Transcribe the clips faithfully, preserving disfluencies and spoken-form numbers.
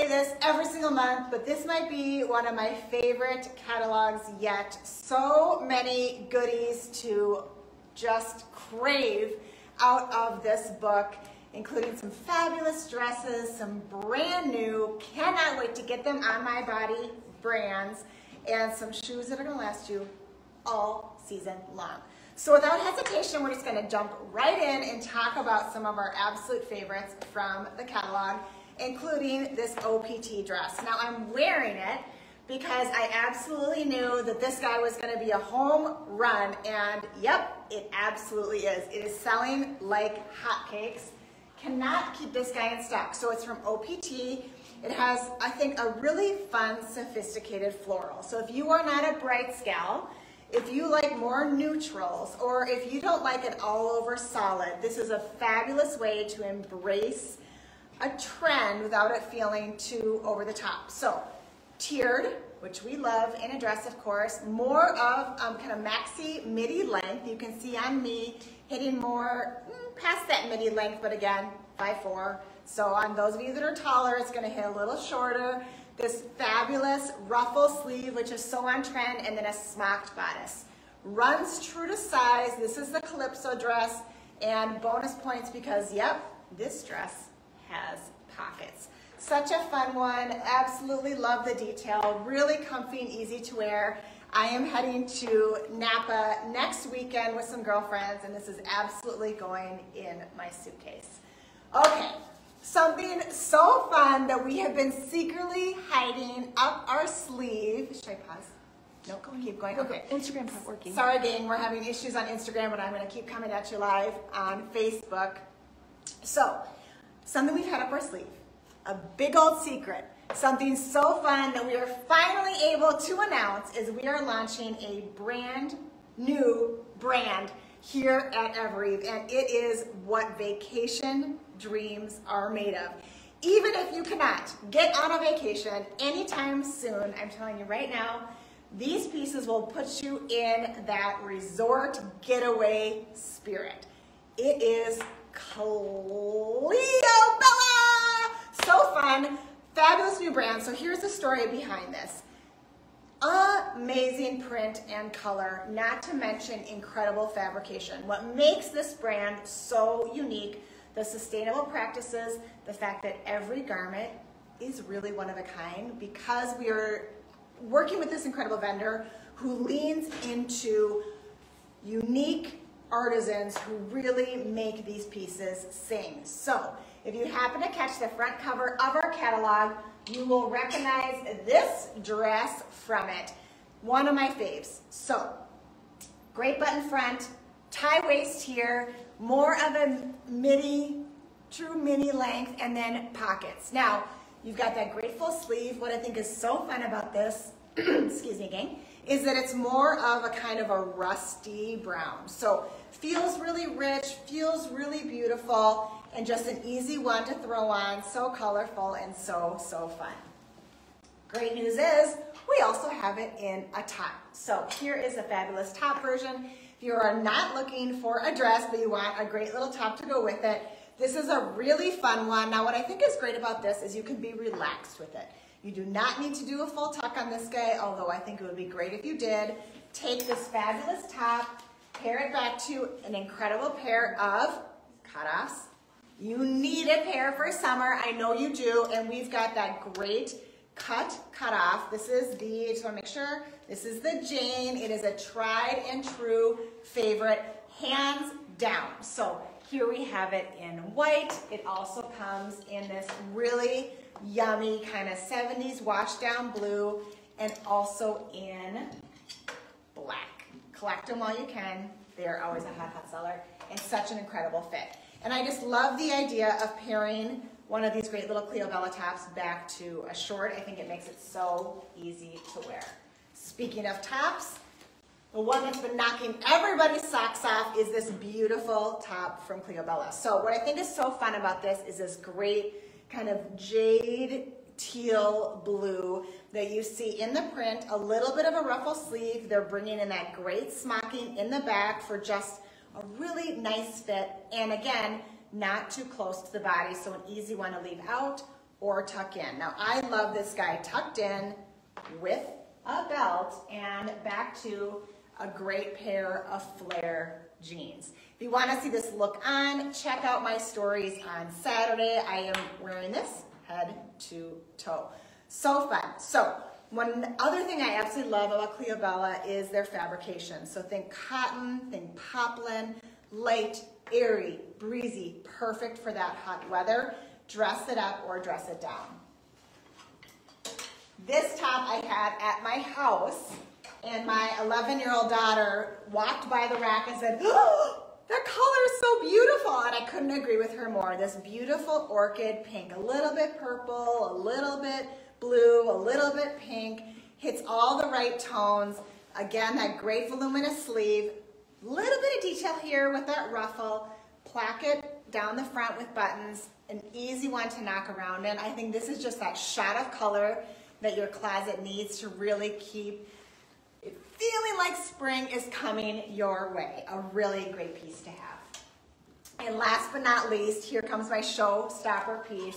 say this every single month, but this might be one of my favorite catalogs yet. So many goodies to just crave out of this book, including some fabulous dresses, some brand new, cannot wait to get them on my body brands, and some shoes that are gonna last you all season long. So without hesitation, we're just gonna jump right in and talk about some of our absolute favorites from the catalog, including this O P T dress. Now I'm wearing it because I absolutely knew that this guy was gonna be a home run, and yep, it absolutely is. It is selling like hotcakes. Cannot keep this guy in stock. So it's from O P T. It has, I think, a really fun, sophisticated floral. So if you are not a bright gal, if you like more neutrals, or if you don't like it all over solid, this is a fabulous way to embrace a trend without it feeling too over the top. So tiered, which we love in a dress, of course, more of um, kind of maxi midi length. You can see on me hitting more mm, past that midi length, but again, by four. So on those of you that are taller, it's gonna hit a little shorter. This fabulous ruffle sleeve, which is so on trend, and then a smocked bodice. Runs true to size. This is the Calypso dress, and bonus points because, yep, this dress has pockets. Such a fun one. Absolutely love the detail. Really comfy and easy to wear. I am heading to Napa next weekend with some girlfriends, and this is absolutely going in my suitcase. Okay. Something so fun that we have been secretly hiding up our sleeve. Should I pause? No, nope. Keep going. Okay. Instagram's not working. Sorry, gang. We're having issues on Instagram, but I'm going to keep coming at you live on Facebook. So, something we've had up our sleeve. A big old secret. Something so fun that we are finally able to announce is we are launching a brand new brand here at Evereve, and it is what vacation dreams are made of. Even if you cannot get on a vacation anytime soon, I'm telling you right now, these pieces will put you in that resort getaway spirit. It is Cleobella! So fun, fabulous new brand. So here's the story behind this. Amazing print and color, not to mention incredible fabrication. What makes this brand so unique, the sustainable practices, the fact that every garment is really one of a kind, because we are working with this incredible vendor who leans into unique artisans who really make these pieces sing. So if you happen to catch the front cover of our catalog, you will recognize this dress from it. One of my faves. So, great button front, tie waist here, more of a midi, true midi length, and then pockets. Now, you've got that great full sleeve. What I think is so fun about this, excuse me, gang, is that it's more of a kind of a rusty brown. So, feels really rich, feels really beautiful, and just an easy one to throw on, so colorful and so, so fun. Great news is, we also have it in a top. So here is a fabulous top version. If you are not looking for a dress, but you want a great little top to go with it, this is a really fun one. Now what I think is great about this is you can be relaxed with it. You do not need to do a full tuck on this guy, although I think it would be great if you did. Take this fabulous top, pair it back to an incredible pair of cutoffs. You need a pair for summer, I know you do, and we've got that great cut cutoff. This is the, just wanna make sure, this is the Jane. It is a tried and true favorite, hands down. So here we have it in white. It also comes in this really yummy kind of seventies wash down blue, and also in black. Collect them while you can. They're always a hot, hot seller, and such an incredible fit. And I just love the idea of pairing one of these great little Cleobella tops back to a short. I think it makes it so easy to wear. Speaking of tops, the one that's been knocking everybody's socks off is this beautiful top from Cleobella. So what I think is so fun about this is this great kind of jade teal blue that you see in the print, a little bit of a ruffle sleeve. They're bringing in that great smocking in the back for just a really nice fit, and again, not too close to the body, so an easy one to leave out or tuck in. Now I love this guy tucked in with a belt and back to a great pair of flare jeans. If you want to see this look on, check out my stories on Saturday. I am wearing this head to toe. So fun. So one other thing I absolutely love about Cleobella is their fabrication. So think cotton, think poplin, light, airy, breezy, perfect for that hot weather. Dress it up or dress it down. This top I had at my house, and my eleven-year-old daughter walked by the rack and said, "Oh, that color is so beautiful," and I couldn't agree with her more. This beautiful orchid pink, a little bit purple, a little bit blue, a little bit pink, hits all the right tones. Again, that great voluminous sleeve, little bit of detail here with that ruffle, placket down the front with buttons, an easy one to knock around in. I think this is just that shot of color that your closet needs to really keep it feeling like spring is coming your way. A really great piece to have. And last but not least, here comes my showstopper piece,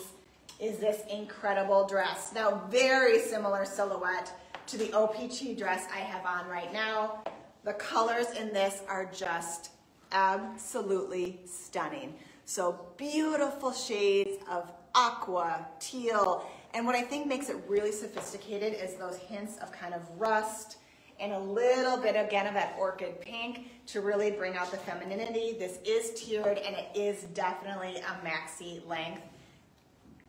is this incredible dress. Now, very similar silhouette to the O P T dress I have on right now. The colors in this are just absolutely stunning. So beautiful shades of aqua, teal, and what I think makes it really sophisticated is those hints of kind of rust and a little bit, again, of that orchid pink to really bring out the femininity. This is tiered, and it is definitely a maxi length.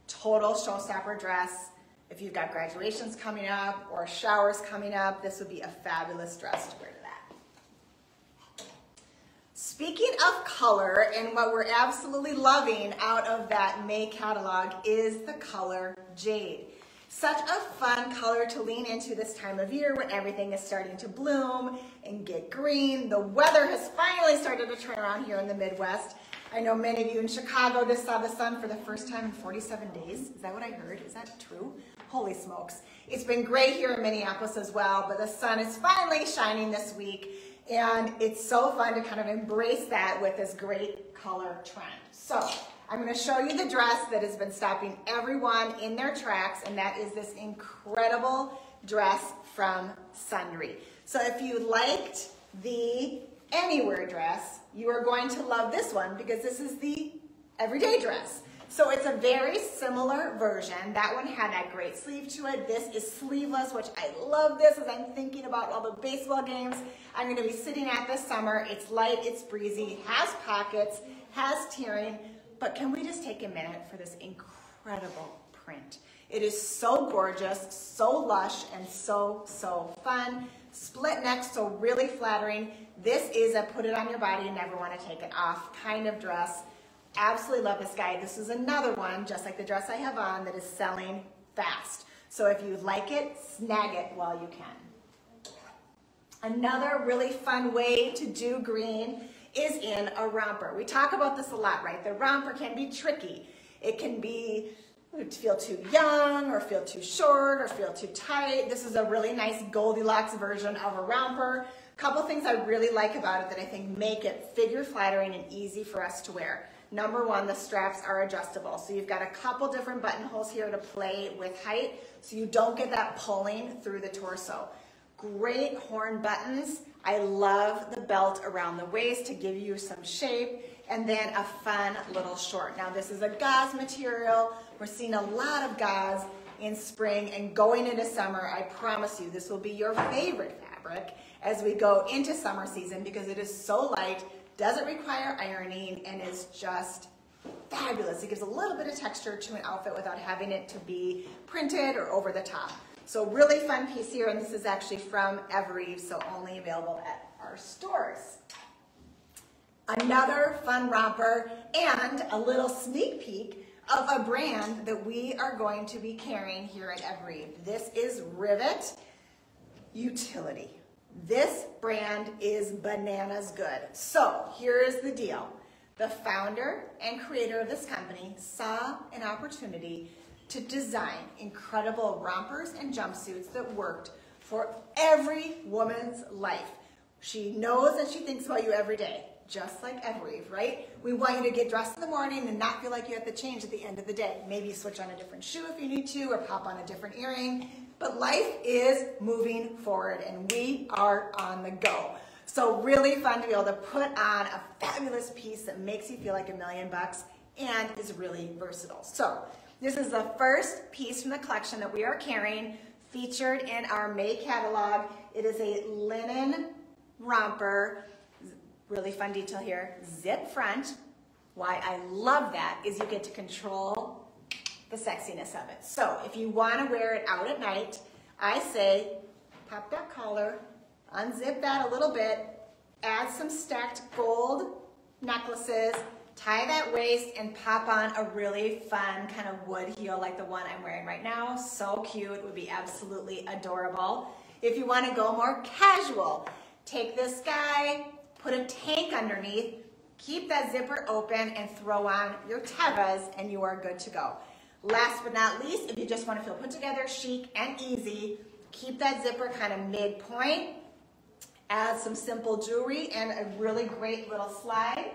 Total showstopper dress. If you've got graduations coming up or showers coming up, this would be a fabulous dress to wear to that. Speaking of color, and what we're absolutely loving out of that May catalog is the color jade. Such a fun color to lean into this time of year when everything is starting to bloom and get green. The weather has finally started to turn around here in the Midwest. I know many of you in Chicago just saw the sun for the first time in forty-seven days. Is that what I heard? Is that true? Holy smokes. It's been great here in Minneapolis as well, but the sun is finally shining this week, and it's so fun to kind of embrace that with this great color trend. So I'm going to show you the dress that has been stopping everyone in their tracks, and that is this incredible dress from Sundry. So if you liked the anywhere dress, you are going to love this one because this is the everyday dress. So it's a very similar version. That one had that great sleeve to it. This is sleeveless, which I love this as I'm thinking about all the baseball games I'm going to be sitting at this summer. It's light, it's breezy, has pockets, has tearing. But can we just take a minute for this incredible print? It is so gorgeous, so lush, and so, so fun. Split neck, so really flattering. This is a put it on your body and never want to take it off kind of dress. Absolutely love this guy. This is another one, just like the dress I have on, that is selling fast. So if you like it, snag it while you can. Another really fun way to do green is in a romper. We talk about this a lot, right? The romper can be tricky. It can be feel too young or feel too short or feel too tight. This is a really nice Goldilocks version of a romper. A couple things I really like about it that I think make it figure flattering and easy for us to wear. Number one, the straps are adjustable. So you've got a couple different buttonholes here to play with height so you don't get that pulling through the torso. Great horn buttons. I love the belt around the waist to give you some shape, and then a fun little short. Now this is a gauze material. We're seeing a lot of gauze in spring and going into summer. I promise you this will be your favorite fabric as we go into summer season because it is so light, doesn't require ironing, and is just fabulous. It gives a little bit of texture to an outfit without having it to be printed or over the top. So really fun piece here, and this is actually from Evereve, so only available at our stores. Another fun romper and a little sneak peek of a brand that we are going to be carrying here at Evereve. This is Rivet Utility. This brand is bananas good. So here's the deal. The founder and creator of this company saw an opportunity to design incredible rompers and jumpsuits that worked for every woman's life. She knows and she thinks about you every day. just like Evereve, right? We want you to get dressed in the morning and not feel like you have to change at the end of the day. Maybe switch on a different shoe if you need to, or pop on a different earring. But life is moving forward and we are on the go. So really fun to be able to put on a fabulous piece that makes you feel like a million bucks and is really versatile. So this is the first piece from the collection that we are carrying, featured in our May catalog. It is a linen romper, really fun detail here, zip front. Why I love that is you get to control the sexiness of it. So if you want to wear it out at night, I say pop that collar, unzip that a little bit, add some stacked gold necklaces, tie that waist, and pop on a really fun kind of wood heel like the one I'm wearing right now. So cute, it would be absolutely adorable. If you want to go more casual, take this guy, put a tank underneath, keep that zipper open, and throw on your Tevas, and you are good to go. Last but not least, if you just want to feel put together, chic, and easy, keep that zipper kind of midpoint, add some simple jewelry, and a really great little slide,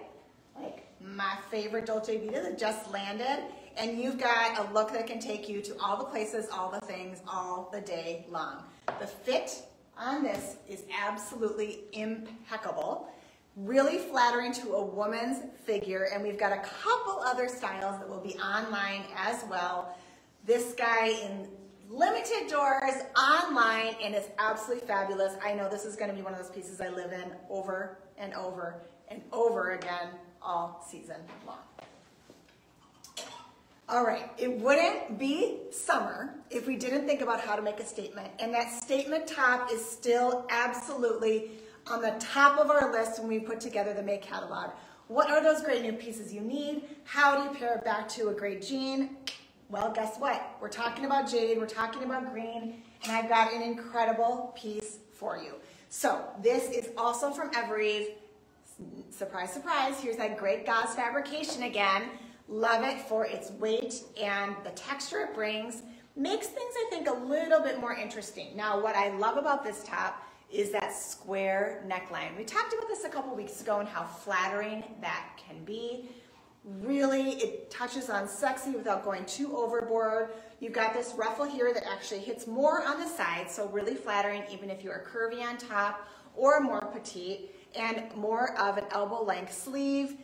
like my favorite Dolce Vita that just landed, and you've got a look that can take you to all the places, all the things, all the day long. The fit on this is absolutely impeccable, really flattering to a woman's figure, and we've got a couple other styles that will be online as well. This guy in limited doors online, and it's absolutely fabulous. I know this is going to be one of those pieces I live in over and over and over again, all season long. All right, it wouldn't be summer if we didn't think about how to make a statement, and that statement top is still absolutely on the top of our list when we put together the May catalog. What are those great new pieces you need? How do you pair it back to a great jean? Well, guess what? We're talking about jade, we're talking about green, and I've got an incredible piece for you. So this is also from Evereve. Surprise, surprise, here's that great gauze fabrication again. Love it for its weight and the texture it brings. Makes things, I think, a little bit more interesting. Now, what I love about this top is that square neckline. We talked about this a couple weeks ago and how flattering that can be. Really, it touches on sexy without going too overboard. You've got this ruffle here that actually hits more on the side, so really flattering even if you are curvy on top or more petite, and more of an elbow length sleeve.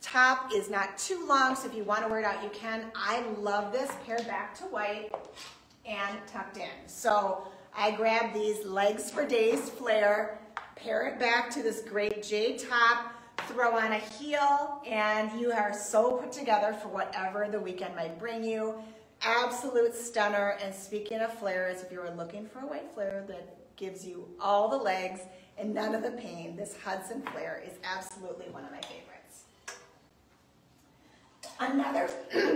Top is not too long, so if you want to wear it out, you can. I love this paired back to white and tucked in. So I grabbed these Legs for Days flare, pair it back to this great jade top, throw on a heel, and you are so put together for whatever the weekend might bring you. Absolute stunner. And speaking of flares, if you were looking for a white flare that gives you all the legs and none of the pain, this Hudson flare is absolutely one of my favorites. Another,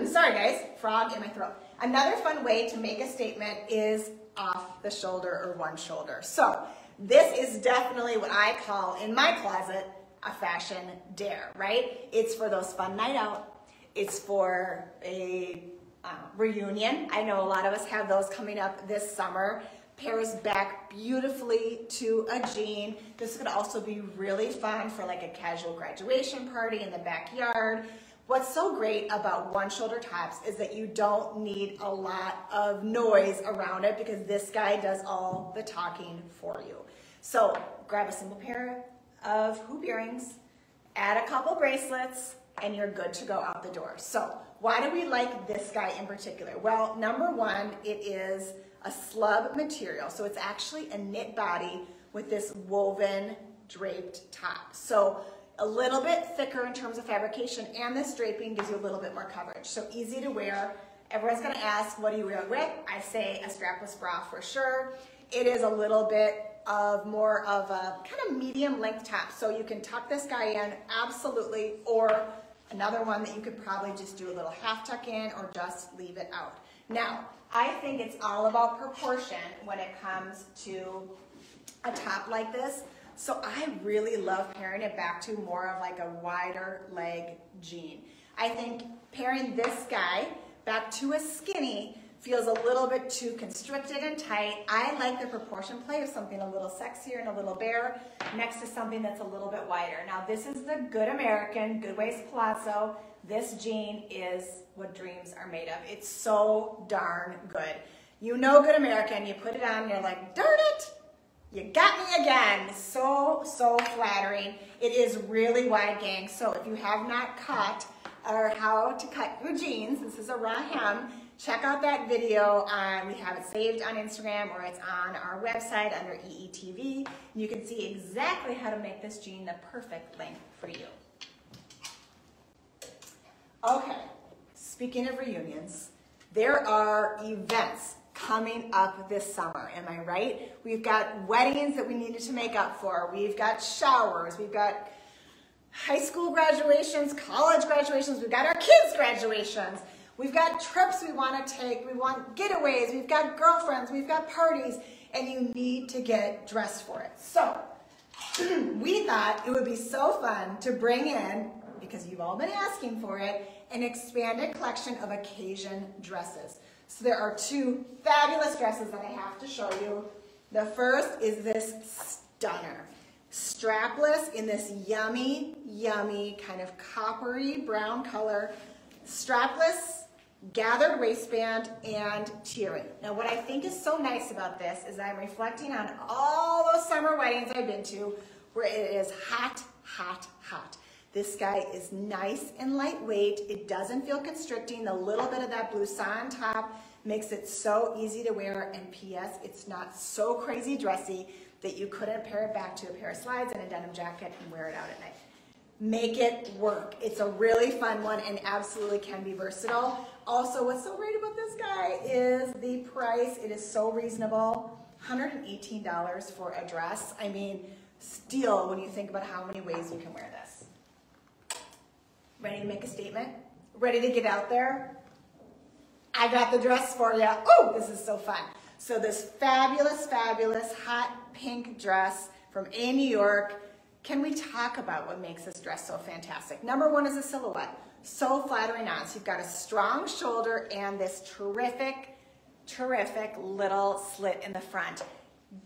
sorry guys, frog in my throat. Another fun way to make a statement is off the shoulder or one shoulder. So this is definitely what I call in my closet a fashion dare, right? It's for those fun night out. It's for a uh, reunion. I know a lot of us have those coming up this summer. Pairs back beautifully to a jean. This could also be really fun for like a casual graduation party in the backyard. What's so great about one shoulder tops is that you don't need a lot of noise around it because this guy does all the talking for you. So grab a simple pair of hoop earrings, add a couple bracelets, and you're good to go out the door. So why do we like this guy in particular? Well, number one, it is a slub material. So it's actually a knit body with this woven draped top. So a little bit thicker in terms of fabrication, and this draping gives you a little bit more coverage. So easy to wear. Everyone's gonna ask, what do you wear with? I say a strapless bra for sure. It is a little bit of more of a kind of medium length top. So you can tuck this guy in, absolutely, or another one that you could probably just do a little half tuck in or just leave it out. Now, I think it's all about proportion when it comes to a top like this. So I really love pairing it back to more of like a wider leg jean. I think pairing this guy back to a skinny Feels a little bit too constricted and tight. I like the proportion play of something a little sexier and a little bare next to something that's a little bit wider. Now this is the Good American, Good Waist Palazzo. This jean is what dreams are made of. It's so darn good. You know Good American, you put it on and you're like, darn it, you got me again. So, so flattering. It is really wide, gang. So if you have not cut or how to cut your jeans, this is a raw hem. Check out that video. Um, we have it saved on Instagram or it's on our website under E E T V. You can see exactly how to make this jean the perfect length for you. Okay, speaking of reunions, there are events coming up this summer, am I right? We've got weddings that we needed to make up for. We've got showers. We've got high school graduations, college graduations. We've got our kids' graduations. We've got trips we want to take, we want getaways, we've got girlfriends, we've got parties, and you need to get dressed for it. So we thought it would be so fun to bring in, because you've all been asking for it, an expanded collection of occasion dresses. So there are two fabulous dresses that I have to show you. The first is this stunner. Strapless in this yummy, yummy kind of coppery brown color. Strapless, gathered waistband, and tiara. Now what I think is so nice about this is I'm reflecting on all those summer weddings I've been to where it is hot, hot, hot. This guy is nice and lightweight. It doesn't feel constricting. The little bit of that blouson top makes it so easy to wear, and P S it's not so crazy dressy that you couldn't pair it back to a pair of slides and a denim jacket and wear it out at night. Make it work. It's a really fun one and absolutely can be versatile. Also, what's so great about this guy is the price. It is so reasonable. one hundred eighteen dollars for a dress. I mean, steal when you think about how many ways you can wear this. Ready to make a statement? Ready to get out there? I got the dress for you. Oh, this is so fun. So this fabulous, fabulous hot pink dress from Anne New York. Can we talk about what makes this dress so fantastic? Number one is the silhouette. So flattering on. So you've got a strong shoulder and this terrific, terrific little slit in the front.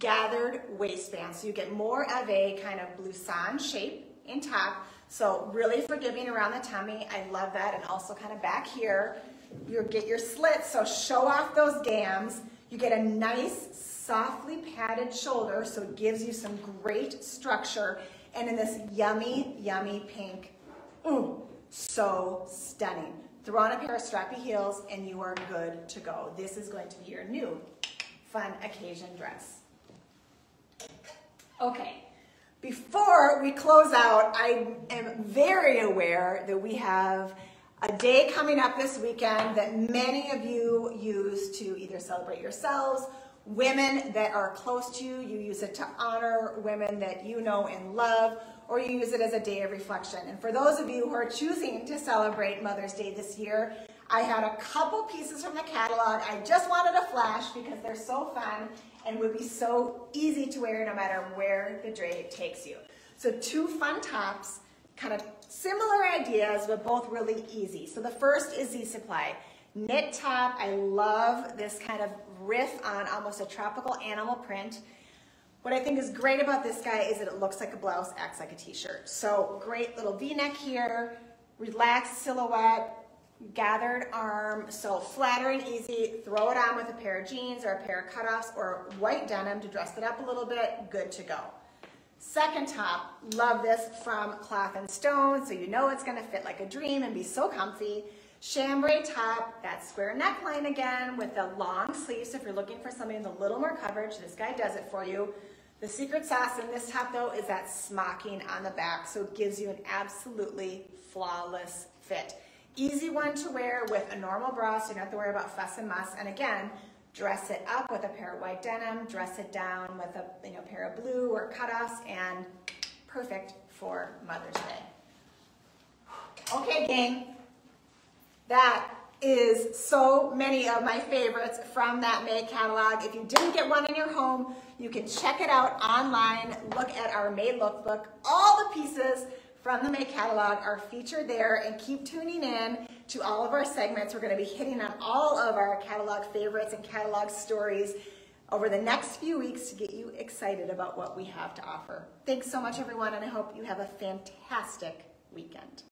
Gathered waistband. So you get more of a kind of blouson shape in top. So really forgiving around the tummy. I love that. And also kind of back here. You get your slits. So show off those gams. You get a nice, softly padded shoulder. So it gives you some great structure. And in this yummy, yummy pink, ooh, so stunning. Throw on a pair of strappy heels and you are good to go. This is going to be your new fun occasion dress. Okay, before we close out, I am very aware that we have a day coming up this weekend that many of you use to either celebrate yourselves, women that are close to you, you use it to honor women that you know and love, or you use it as a day of reflection. And for those of you who are choosing to celebrate Mother's Day this year, I had a couple pieces from the catalog I just wanted to flash because they're so fun and would be so easy to wear no matter where the day takes you. So two fun tops, kind of similar ideas, but both really easy. So the first is Z Supply. Knit top, I love this kind of riff on almost a tropical animal print. What I think is great about this guy is that it looks like a blouse, acts like a t-shirt. So great little V-neck here, relaxed silhouette, gathered arm, so flattering, easy. Throw it on with a pair of jeans or a pair of cutoffs or white denim to dress it up a little bit, good to go. Second top, love this from Cloth and Stone, so you know it's gonna fit like a dream and be so comfy. Chambray top, that square neckline again with the long sleeves. So if you're looking for something with a little more coverage, this guy does it for you. The secret sauce in this top though is that smocking on the back, so it gives you an absolutely flawless fit. Easy one to wear with a normal bra, so you don't have to worry about fuss and muss. And again, dress it up with a pair of white denim, dress it down with a you know pair of blue or cutoffs, and perfect for Mother's Day. Okay, gang. That is so many of my favorites from that May catalog. If you didn't get one in your home, you can check it out online. Look at our May lookbook. All the pieces from the May catalog are featured there, and keep tuning in to all of our segments. We're going to be hitting on all of our catalog favorites and catalog stories over the next few weeks to get you excited about what we have to offer. Thanks so much, everyone, and I hope you have a fantastic weekend.